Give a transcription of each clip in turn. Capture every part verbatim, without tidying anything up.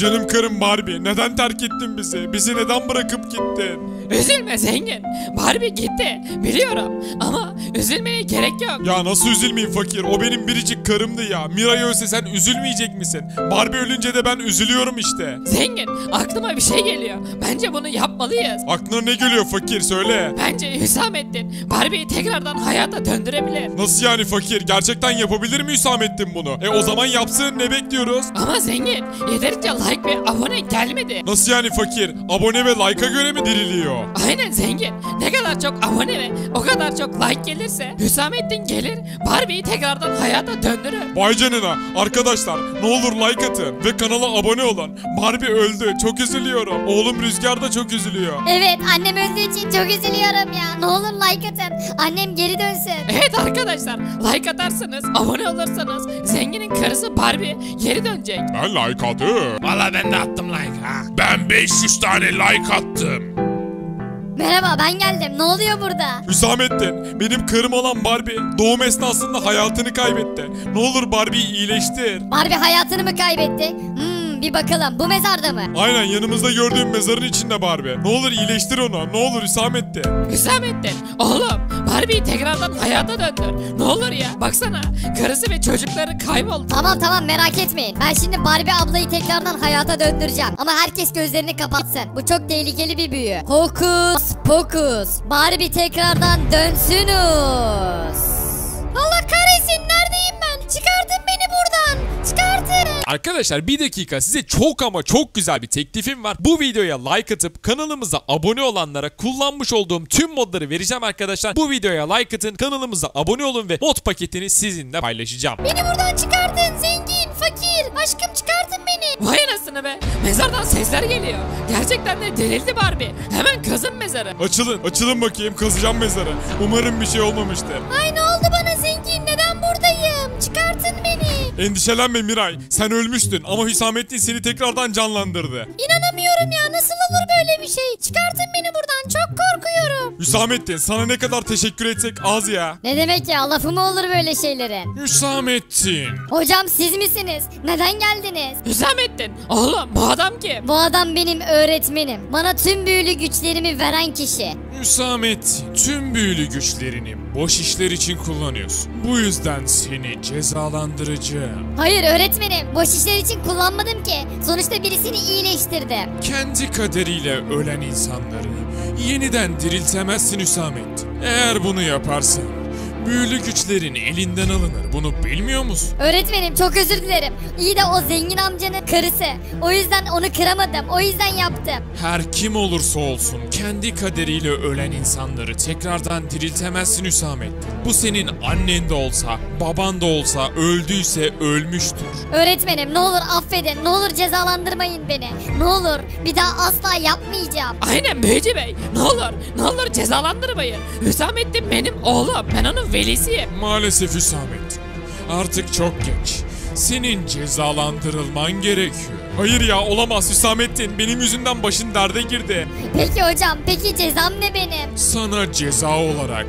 Canım karım Barbie, neden terk ettin bizi? Bizi neden bırakıp gittin? Üzülme zengin. Barbie gitti. Biliyorum. Ama üzülmeye gerek yok. Ya nasıl üzülmeyeyim fakir? O benim biricik karımdı ya. Miray ölse sen üzülmeyecek misin? Barbie ölünce de ben üzülüyorum işte. Zengin, aklıma bir şey geliyor. Bence bunu yapmalıyız. Aklına ne geliyor fakir? Söyle. Bence Hüsamettin Barbie'yi tekrardan hayata döndürebilir. Nasıl yani fakir? Gerçekten yapabilir mi Hüsamettin bunu? E o zaman yapsın, ne bekliyoruz? Ama zengin, yeterince like ve abone gelmedi. Nasıl yani fakir? Abone ve like'a göre mi diriliyor? Aynen zengin. Ne kadar çok abone ve o kadar çok like gelirse Hüsamettin gelir, Barbie'yi tekrardan hayata döndürür. Vay canına. Arkadaşlar ne olur like atın ve kanala abone olun. Barbie öldü. Çok üzülüyorum. Oğlum Rüzgar da çok üzülüyor. Evet, annem öldüğü için çok üzülüyorum ya. Ne olur like atın. Annem geri dönsün. Evet arkadaşlar, like atarsanız, abone olursanız zenginin karısı Barbie geri dönecek. Ben like attım. Valla ben de attım like ha. Ben beş yüz tane like attım. Merhaba, ben geldim. Ne oluyor burada? Hüsamettin, benim karım olan Barbie doğum esnasında hayatını kaybetti. Ne olur Barbie'yi iyileştir. Barbie hayatını mı kaybetti? Hmm, bir bakalım. Bu mezarda mı? Aynen, yanımızda gördüğüm mezarın içinde Barbie. Ne olur iyileştir onu. Ne olur Hüsamettin. Hüsamettin, oğlum. Barbie'yi tekrardan hayata döndür. Ne olur ya. Baksana, karısı ve çocukları kayboldu. Tamam tamam, merak etmeyin. Ben şimdi Barbie ablayı tekrardan hayata döndüreceğim. Ama herkes gözlerini kapatsın. Bu çok tehlikeli bir büyü. Hokus pokus. Barbie tekrardan dönsünüz. Allah kahretsin, neredeyim ben? Çıkartın beni buradan. Çıkartın. Arkadaşlar bir dakika, size çok ama çok güzel bir teklifim var. Bu videoya like atıp kanalımıza abone olanlara kullanmış olduğum tüm modları vereceğim arkadaşlar. Bu videoya like atın, kanalımıza abone olun ve mod paketini sizinle paylaşacağım. Beni buradan çıkartın zengin, fakir, aşkım çıkartın beni. Vay anasını be, mezardan sesler geliyor. Gerçekten de delirdi Barbie. Hemen kazın mezarı. Açılın, açılın bakayım, kazacağım mezarı. Umarım bir şey olmamıştır. Ay ne oldu bana zengin, neden buradayım? Çıkartın beni. Endişelenme Miray, sen ölmüştün ama Hüsamettin seni tekrardan canlandırdı. İnanamıyorum ya, nasıl olur böyle bir şey? Çıkartın beni buradan, çok korkuyorum. Hüsamettin, sana ne kadar teşekkür etsek az ya. Ne demek ya, lafı mı olur böyle şeylerin? Hüsamettin. Hocam siz misiniz? Neden geldiniz? Hüsamettin, oğlum bu adam kim? Bu adam benim öğretmenim. Bana tüm büyülü güçlerimi veren kişi. Hüsamettin, tüm büyülü güçlerini boş işler için kullanıyorsun. Bu yüzden seni cezalandıracağım. Hayır öğretmenim, boş işler için kullanmadım ki. Sonuçta birisini iyileştirdim. Kendi kaderiyle ölen insanları yeniden diriltemezsin Hüsamettin. Eğer bunu yaparsan büyülü güçlerin elinden alınır. Bunu bilmiyor musun? Öğretmenim çok özür dilerim. İyi de o zengin amcanın karısı. O yüzden onu kıramadım. O yüzden yaptım. Her kim olursa olsun kendi kaderiyle ölen insanları tekrardan diriltemezsin Hüsamettin. Bu senin annen de olsa, baban da olsa öldüyse ölmüştür. Öğretmenim ne olur affedin. Ne olur cezalandırmayın beni. Ne olur bir daha asla yapmayacağım. Aynen Beyce Bey. Ne olur, ne olur cezalandırmayın. Hüsamettin benim oğlum. Ben onun velisiyim. Maalesef Hüsamettin, artık çok geç. Senin cezalandırılman gerekiyor. Hayır ya, olamaz Hüsamettin. Benim yüzümden başın derde girdi. Peki hocam, peki cezam ne benim? Sana ceza olarak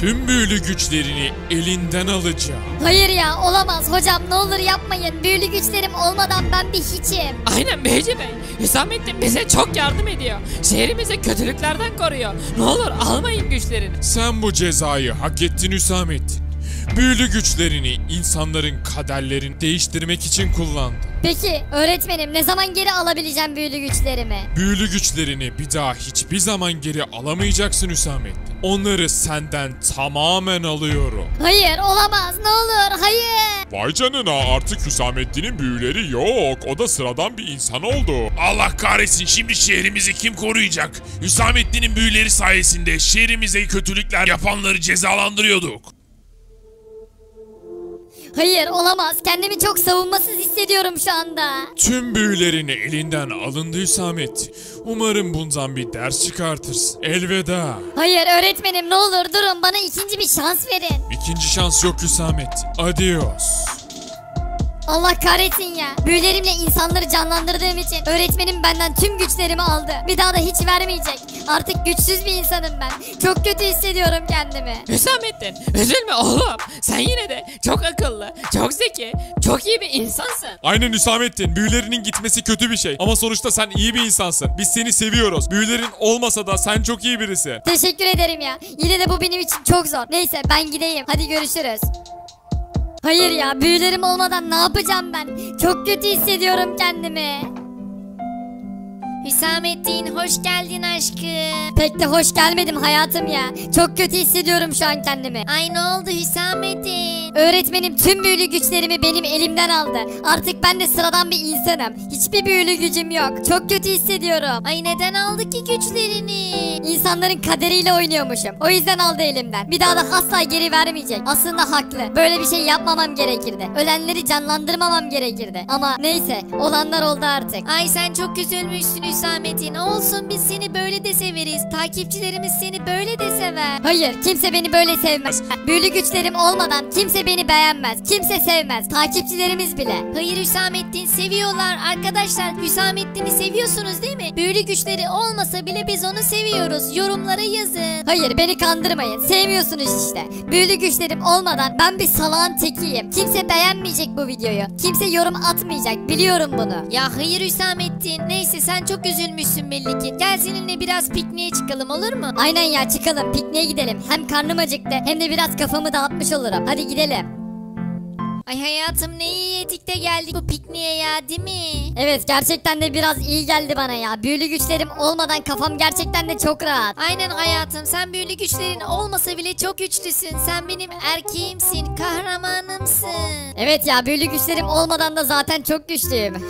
tüm büyülü güçlerini elinden alacağım. Hayır ya, olamaz hocam, ne olur yapmayın. Büyülü güçlerim olmadan ben bir hiçim. Aynen Beyce Bey, Hüsamettin bize çok yardım ediyor. Şehrimizi kötülüklerden koruyor. Ne olur almayın güçlerini. Sen bu cezayı hak ettin Hüsamettin. Büyülü güçlerini insanların kaderlerini değiştirmek için kullandın. Peki öğretmenim, ne zaman geri alabileceğim büyülü güçlerimi? Büyülü güçlerini bir daha hiçbir zaman geri alamayacaksın Hüsamettin. Onları senden tamamen alıyorum. Hayır olamaz, ne olur hayır. Vay canına, artık Hüsamettin'in büyüleri yok. O da sıradan bir insan oldu. Allah kahretsin, şimdi şehrimizi kim koruyacak? Hüsamettin'in büyüleri sayesinde şehrimize kötülükler yapanları cezalandırıyorduk. Hayır olamaz, kendimi çok savunmasız hissediyorum şu anda. Tüm büyülerini elinden alındı Hüsamettin. Umarım bundan bir ders çıkartırsın. Elveda. Hayır öğretmenim, ne olur durun, bana ikinci bir şans verin. İkinci şans yok Hüsamettin. Adios. Allah kahretsin ya. Büyülerimle insanları canlandırdığım için öğretmenim benden tüm güçlerimi aldı. Bir daha da hiç vermeyecek. Artık güçsüz bir insanım ben. Çok kötü hissediyorum kendimi. Hüsamettin, üzülme oğlum. Sen yine de çok akıllı, çok zeki, çok iyi bir insansın. Aynen Hüsamettin. Büyülerinin gitmesi kötü bir şey. Ama sonuçta sen iyi bir insansın. Biz seni seviyoruz. Büyülerin olmasa da sen çok iyi birisi. Teşekkür ederim ya. Yine de bu benim için çok zor. Neyse ben gideyim. Hadi görüşürüz. Hayır ya, büyülerim olmadan ne yapacağım ben? Çok kötü hissediyorum kendimi. Hüsamettin hoş geldin aşkım. Pek de hoş gelmedim hayatım ya. Çok kötü hissediyorum şu an kendimi. Ay ne oldu Hüsamettin? Öğretmenim tüm büyülü güçlerimi benim elimden aldı. Artık ben de sıradan bir insanım. Hiçbir büyülü gücüm yok. Çok kötü hissediyorum. Ay neden aldı ki güçlerini? İnsanların kaderiyle oynuyormuşum. O yüzden aldı elimden. Bir daha da asla geri vermeyecek. Aslında haklı. Böyle bir şey yapmamam gerekirdi. Ölenleri canlandırmamam gerekirdi. Ama neyse, olanlar oldu artık. Ay sen çok üzülmüşsün Hüsamettin. Olsun, biz seni böyle de severiz. Takipçilerimiz seni böyle de sever. Hayır, kimse beni böyle sevmez. Büyülü güçlerim olmadan kimse beni beğenmez. Kimse sevmez. Takipçilerimiz bile. Hayır Hüsamettin, seviyorlar. Arkadaşlar Hüsamettin'i seviyorsunuz değil mi? Büyülü güçleri olmasa bile biz onu seviyoruz. Yorumlara yazın. Hayır, beni kandırmayın. Sevmiyorsunuz işte. Büyülü güçlerim olmadan ben bir salağın tekiyim. Kimse beğenmeyecek bu videoyu. Kimse yorum atmayacak. Biliyorum bunu. Ya hayır Hüsamettin. Neyse sen çok üzülmüşsün belli ki. Gel seninle biraz pikniğe çıkalım, olur mu? Aynen ya, çıkalım pikniğe gidelim. Hem karnım acıktı hem de biraz kafamı dağıtmış olurum. Hadi gidelim. Ay hayatım ne iyi yedik de geldik bu pikniğe ya, değil mi? Evet, gerçekten de biraz iyi geldi bana ya. Büyülü güçlerim olmadan kafam gerçekten de çok rahat. Aynen hayatım, sen büyülü güçlerin olmasa bile çok güçlüsün. Sen benim erkeğimsin, kahramanımsın. Evet ya, büyülü güçlerim olmadan da zaten çok güçlüyüm.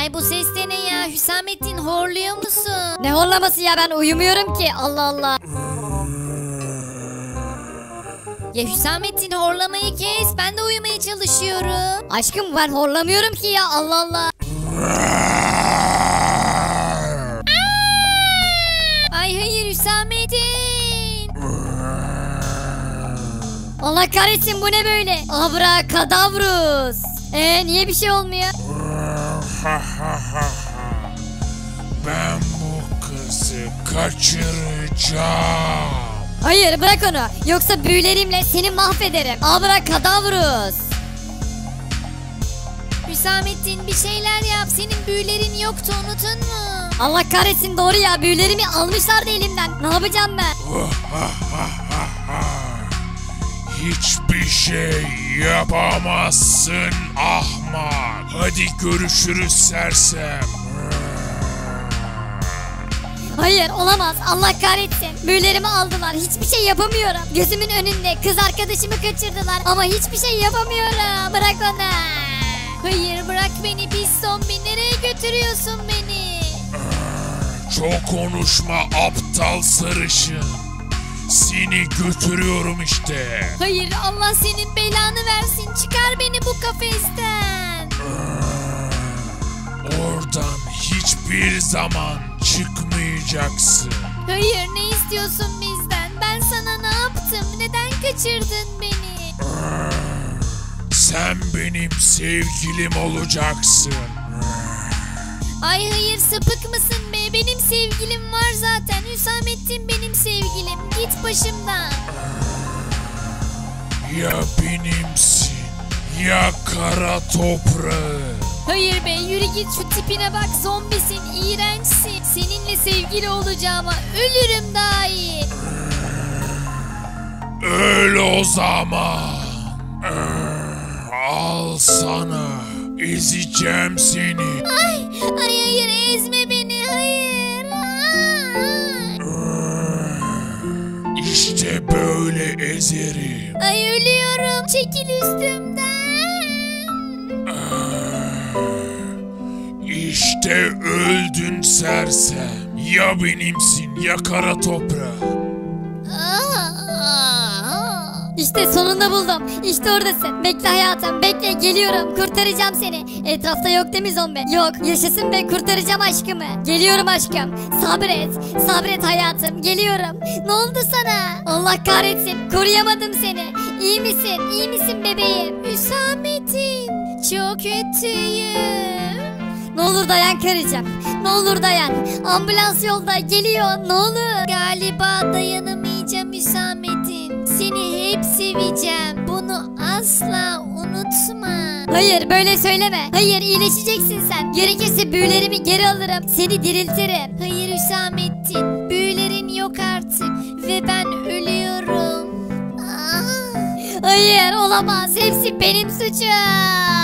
Ay bu ses de ne ya? Hüsamettin horluyor musun? Ne horlaması ya, ben uyumuyorum ki. Allah Allah. Ya Hüsamettin horlamayı kes. Ben de uyumaya çalışıyorum. Aşkım ben horlamıyorum ki ya. Allah Allah. Ay hayır Hüsamettin. Allah kahretsin, bu ne böyle? Abrakadavrus. Eee niye bir şey olmuyor? Ben bu kızı kaçıracağım. Hayır bırak onu, yoksa büyülerimle seni mahvederim. Abrakadavrus. Hüsamettin bir şeyler yap, senin büyülerin yoktu, unuttun mu? Allah kahretsin, doğru ya, büyülerimi almışlardı elimden. Ne yapacağım ben? Hiçbir şey yapamazsın ahmak. Hadi görüşürüz sersem. Hayır olamaz, Allah kahretsin. Büyülerimi aldılar, hiçbir şey yapamıyorum. Gözümün önünde kız arkadaşımı kaçırdılar ama hiçbir şey yapamıyorum. Bırak onu. Hayır bırak beni pis zombi, nereye götürüyorsun beni? Çok konuşma aptal sarışın. Seni götürüyorum işte. Hayır, Allah senin belanı versin. Çıkar beni bu kafesten. Oradan hiçbir zaman çıkmayacaksın. Hayır, ne istiyorsun bizden? Ben sana ne yaptım? Neden kaçırdın beni? Sen benim sevgilim olacaksın. Ay hayır, sapık mısın be? Benim sevgilim var zaten. Hüsamettin benim sevgilim. Git başımdan. Ya benimsin ya kara toprağı. Hayır be, yürü git, şu tipine bak, zombisin, iğrençsin. Seninle sevgili olacağıma ölürüm daha iyi. Öl o zaman. Al sana. Ezeceğim seni. Ay, ay hayır, ezme beni, hayır. İşte böyle ezerim. Ay ölüyorum, çekil üstümden. İşte öldün sersem. Ya benimsin ya kara toprağı. İşte sonunda buldum. İşte oradasın. Bekle hayatım, bekle, geliyorum, kurtaracağım seni. Etrafta yok değil mi zombi? Yok, yaşasın be, kurtaracağım aşkımı. Geliyorum aşkım, sabret, sabret hayatım, geliyorum. Ne oldu sana? Allah kahretsin, koruyamadım seni. İyi misin, iyi misin bebeğim? Hüsamettin, çok kötüyüm. Ne olur dayan karıcığım, ne olur dayan. Ambulans yolda, geliyor, ne olur. Galiba dayanamayacağım Hüsamettin. Seni hep seveceğim, bunu asla unutma. Hayır, böyle söyleme. Hayır, iyileşeceksin sen. Gerekirse büyülerimi geri alırım, seni diriltirim. Hayır Hüsamettin, büyülerin yok artık ve ben ölüyorum. Hayır, olamaz, hepsi benim suçum.